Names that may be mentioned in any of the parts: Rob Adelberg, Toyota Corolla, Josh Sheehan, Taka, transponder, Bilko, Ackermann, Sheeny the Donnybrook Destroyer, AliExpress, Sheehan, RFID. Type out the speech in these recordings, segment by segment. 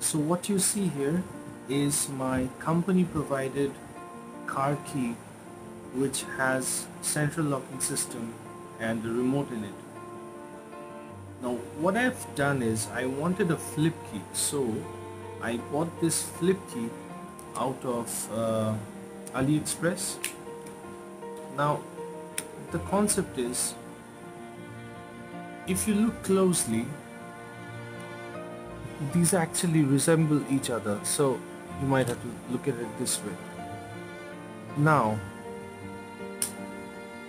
So what you see here is my company provided car key, which has central locking system and a remote in it. Now what I've done is I wanted a flip key, so I bought this flip key out of AliExpress. Now the concept is, if you look closely, these actually resemble each other, so you might have to look at it this way. Now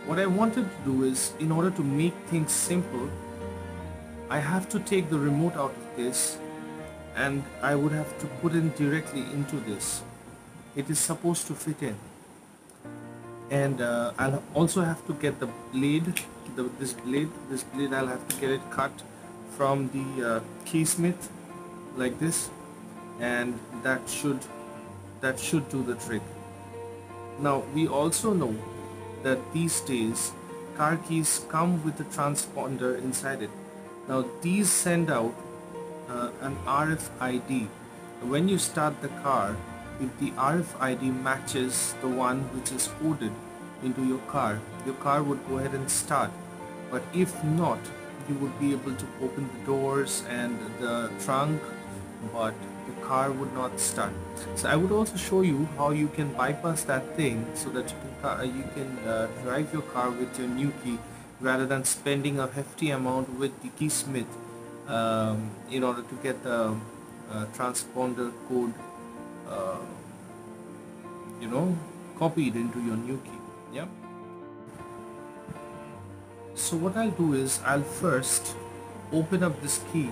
what I wanted to do is, in order to make things simple, I have to take the remote out of this and I would have to put it directly into this. It is supposed to fit in. And I'll also have to get the blade, this blade I'll have to get it cut from the keysmith like this, and that should do the trick. Now we also know that these days car keys come with a transponder inside it. Now these send out an RFID. When you start the car, if the RFID matches the one which is coded into your car would go ahead and start. But if not, you would be able to open the doors and the trunk, but the car would not start. So I would also show you how you can bypass that thing so that you can drive your car with your new key rather than spending a hefty amount with the keysmith in order to get the transponder code copied into your new key. Yeah. So what I'll do is I'll first open up this key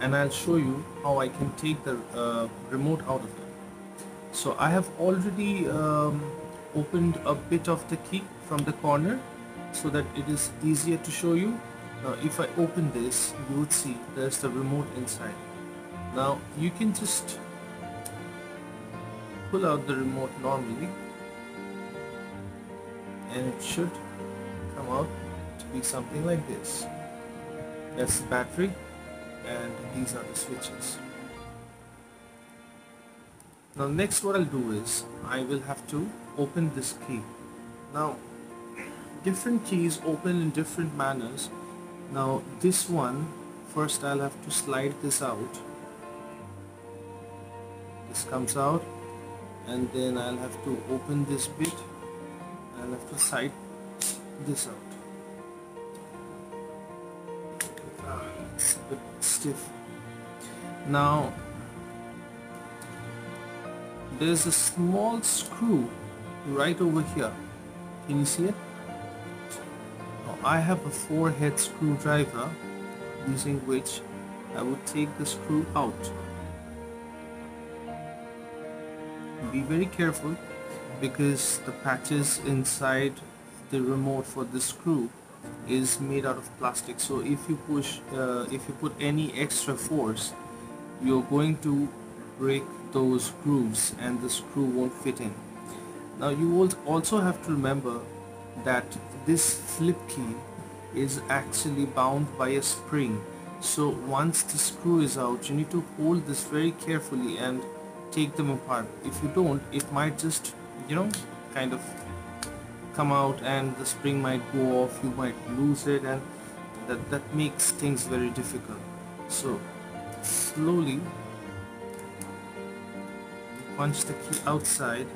and I'll show you how I can take the remote out of it. So I have already opened a bit of the key from the corner so that it is easier to show you. Now if I open this, you would see there's the remote inside. Now you can just pull out the remote normally and it should come out to be something like this. That's the battery and these are the switches. Now next what I'll do is I will have to open this key. Now different keys open in different manners. Now this one, first I'll have to slide this out. This comes out, and then I'll have to open this bit. I'll have to slide this out. It's a bit stiff. Now there's a small screw right over here. Can you see it? Now, I have a 4-head screwdriver using which I would take the screw out. Be very careful, because the patches inside the remote for the screw is made out of plastic, so if you put any extra force, you're going to break those grooves and the screw won't fit in. Now you will also have to remember that this flip key is actually bound by a spring, so once the screw is out, you need to hold this very carefully and take them apart. If you don't, it might just kind of come out and the spring might go off, you might lose it, and that makes things very difficult. So slowly punch the key outside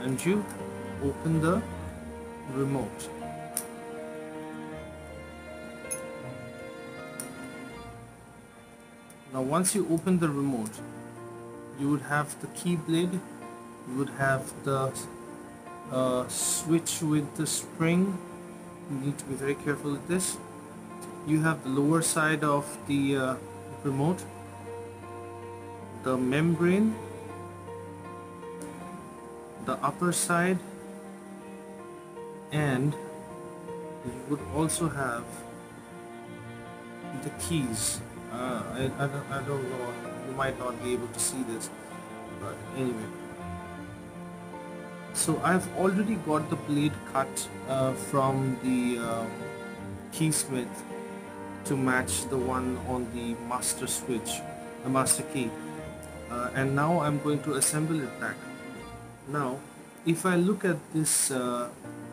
and you open the remote. Now once you open the remote, you would have the key blade, you would have the switch with the spring. You need to be very careful with this. You have the lower side of the remote, the membrane, the upper side, and you would also have the keys. I don't know, you might not be able to see this, but anyway. So I've already got the blade cut from the keysmith to match the one on the master switch, the master key. and now I'm going to assemble it back. Now if I look at this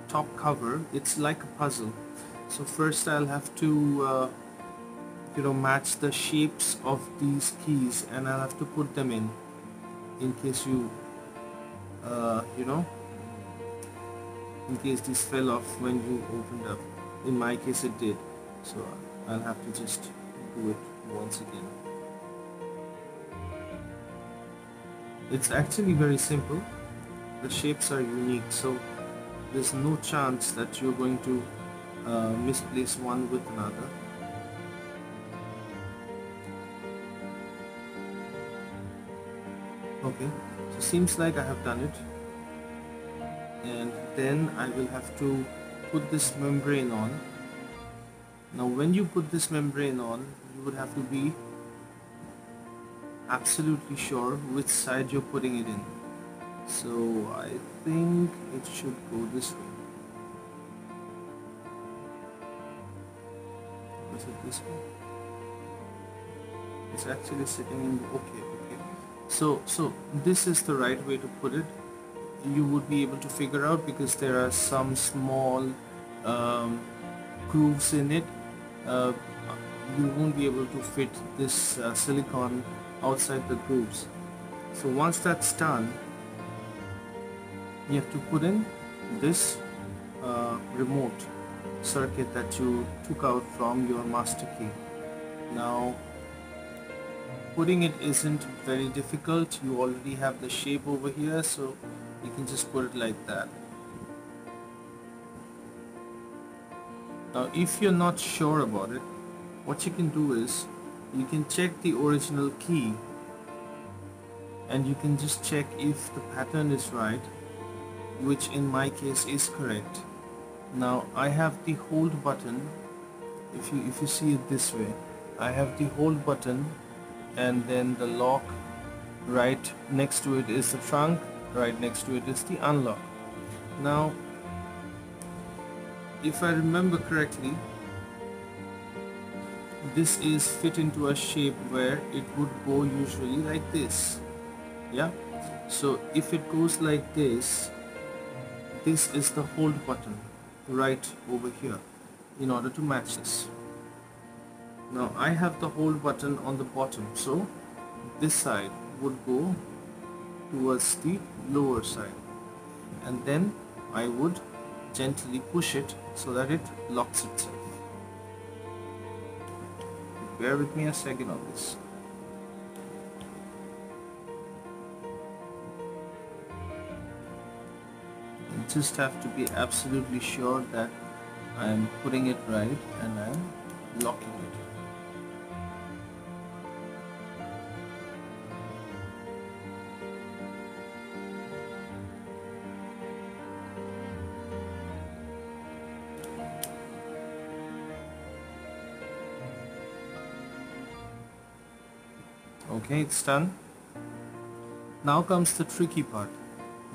top cover, it's like a puzzle. So first I'll have to match the shapes of these keys, and I'll have to put them in case you in case this fell off when you opened up. In my case it did, so I'll have to just do it once again. It's actually very simple. The shapes are unique, so there's no chance that you're going to misplace one with another. Okay, so seems like I have done it, and then I will have to put this membrane on. Now when you put this membrane on, you would have to be absolutely sure which side you're putting it in. So I think it should go this way. Was it this way? It's actually sitting in the, okay. So this is the right way to put it. You would be able to figure out because there are some small grooves in it. You won't be able to fit this silicone outside the grooves. So once that's done, you have to put in this remote circuit that you took out from your master key. Now putting it isn't very difficult. You already have the shape over here, so you can just put it like that. Now if you're not sure about it, what you can do is you can check the original key, and you can just check if the pattern is right, which in my case is correct. Now I have the hold button. If you see it this way, I have the hold button, and then the lock, right next to it is the trunk, right next to it is the unlock. Now if I remember correctly, this is fit into a shape where it would go usually like this. Yeah, so if it goes like this, this is the hold button right over here in order to match this. Now I have the hold button on the bottom, so this side would go towards the lower side, and then I would gently push it so that it locks itself. Bear with me a second on this. You just have to be absolutely sure that I am putting it right and I am locking it. Okay, it's done. Now comes the tricky part,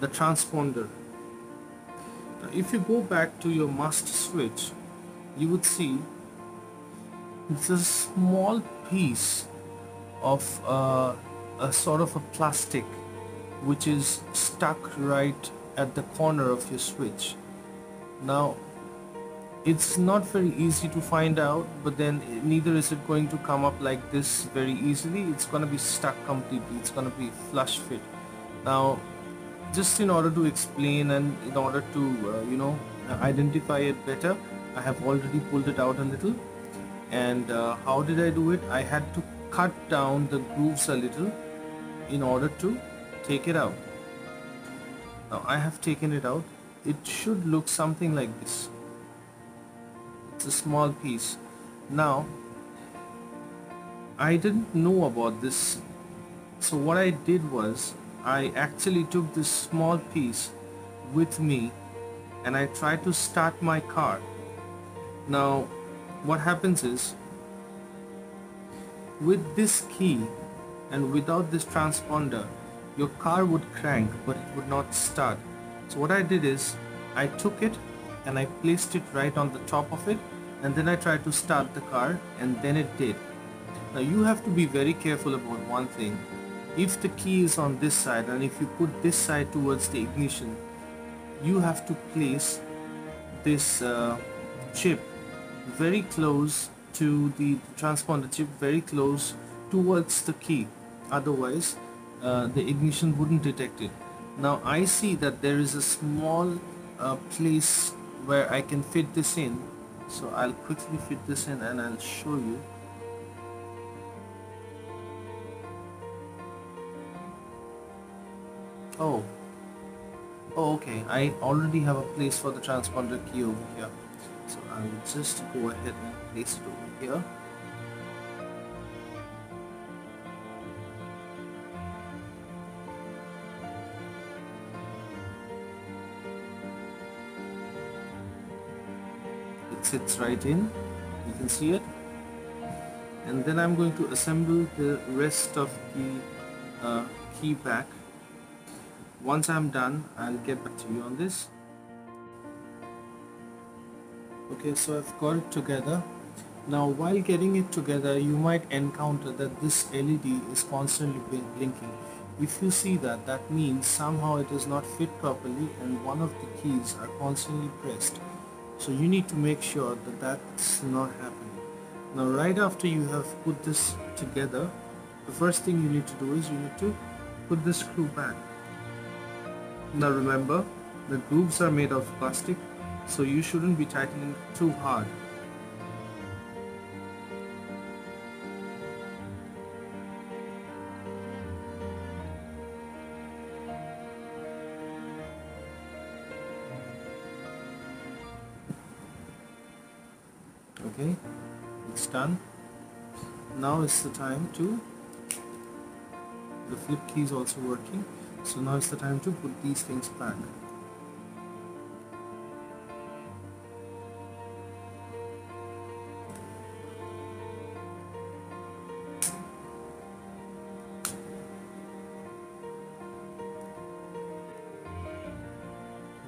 the transponder. Now, if you go back to your master switch, you would see it's a small piece of a sort of a plastic which is stuck right at the corner of your switch. Now it's not very easy to find out, but then neither is it going to come up like this very easily. It's going to be stuck completely. It's going to be flush fit. Now just in order to explain and in order to identify it better, I have already pulled it out a little. And how did I do it? I had to cut down the grooves a little in order to take it out. Now I have taken it out. It should look something like this. A small piece. Now I didn't know about this, so what I did was I actually took this small piece with me and I tried to start my car. Now what happens is, with this key and without this transponder, your car would crank but it would not start. So what I did is I took it and I placed it right on the top of it, and then I tried to start the car, and then it did. Now you have to be very careful about one thing. if the key is on this side and if you put this side towards the ignition, you have to place this chip very close to the transponder chip, very close towards the key, otherwise the ignition wouldn't detect it. Now I see that there is a small place where I can fit this in, so I'll quickly fit this in and I'll show you. Oh, okay, I already have a place for the transponder key over here, so I'll just go ahead and place it over here. It sits right in, you can see it, and then I'm going to assemble the rest of the key back. Once I'm done, I'll get back to you on this. Okay, so I've got it together. Now while getting it together, you might encounter that this LED is constantly blinking. If you see that, that means somehow it is not fit properly and one of the keys are constantly pressed. So you need to make sure that that's not happening. Now right after you have put this together, the first thing you need to do is you need to put this screw back. Now remember, the grooves are made of plastic, so you shouldn't be tightening too hard. Okay, it's done. Now is the time to, the flip key is also working. So now it's the time to put these things back.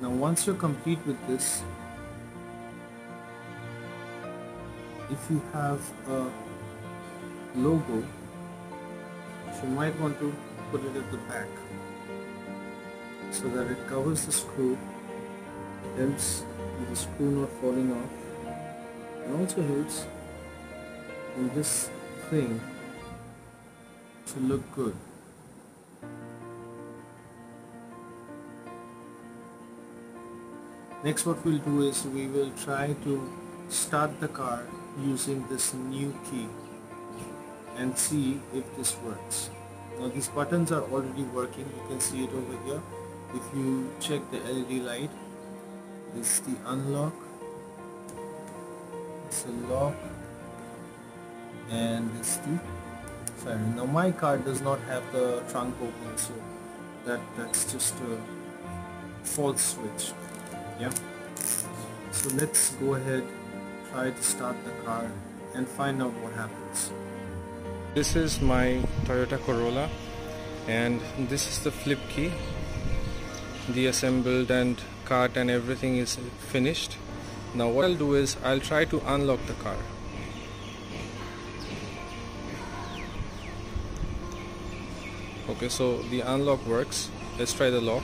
Now once you're complete with this, if you have a logo, you might want to put it at the back, so that it covers the screw, helps with the screw not falling off, and also helps with this thing to look good. Next, what we'll do is we will try to start the car using this new key and see if this works. Now these buttons are already working, you can see it over here. If you check the LED light, it's the unlock, it's a lock, and it's the firing. Now my car does not have the trunk open, so that's just a false switch. Yeah. So let's go ahead, try to start the car and find out what happens. This is my Toyota Corolla, and this is the flip key. The assembled and cart and everything is finished. Now what I'll do is I'll try to unlock the car. Okay, so the unlock works. Let's try the lock.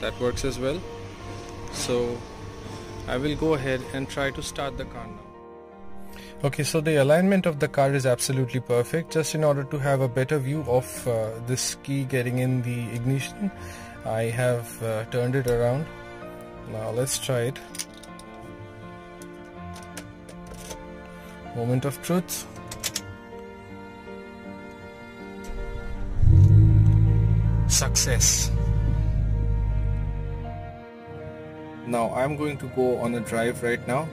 That works as well. So I will go ahead and try to start the car now. Okay, so the alignment of the car is absolutely perfect. Just in order to have a better view of this key getting in the ignition, I have turned it around. Now let's try it. Moment of truth. Success. Now I'm going to go on a drive right now.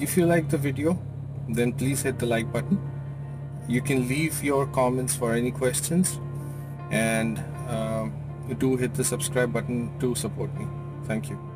If you like the video, then please hit the like button. You can leave your comments for any questions, and do hit the subscribe button to support me. Thank you.